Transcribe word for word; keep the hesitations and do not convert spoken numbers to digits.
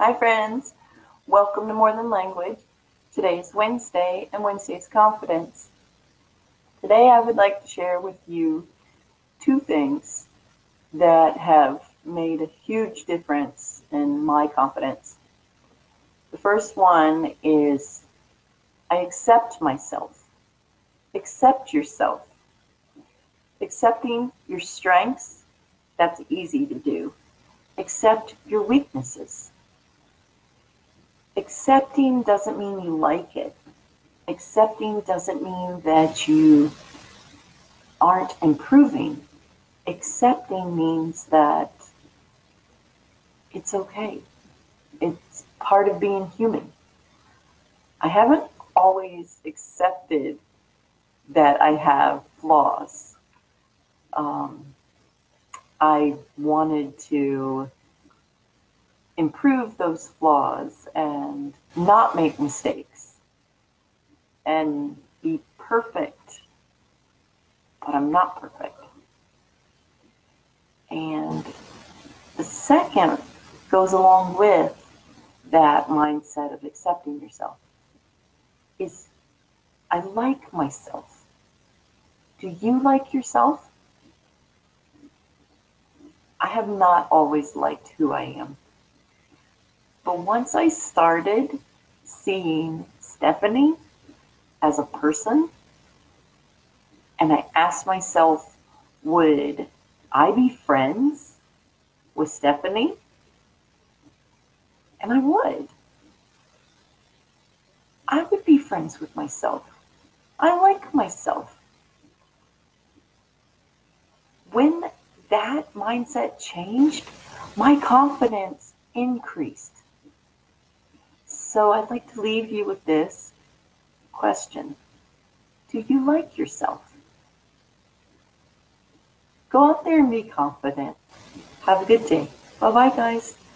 Hi friends, welcome to More Than Language. Today is Wednesday and Wednesday is confidence. Today I would like to share with you two things that have made a huge difference in my confidence. The first one is I accept myself. Accept yourself. Accepting your strengths, that's easy to do. Accept your weaknesses. Accepting doesn't mean you like it. Accepting doesn't mean that you aren't improving. Accepting means that it's okay. It's part of being human. I haven't always accepted that I have flaws. Um, I wanted to improve those flaws and not make mistakes and be perfect, but I'm not perfect. And the second goes along with that mindset of accepting yourself is I like myself. Do you like yourself? I have not always liked who I am. But once I started seeing Stephanie as a person, and I asked myself, would I be friends with Stephanie? And I would. I would be friends with myself. I like myself. When that mindset changed, my confidence increased. So I'd like to leave you with this question. Do you like yourself? Go out there and be confident. Have a good day. Bye-bye, guys.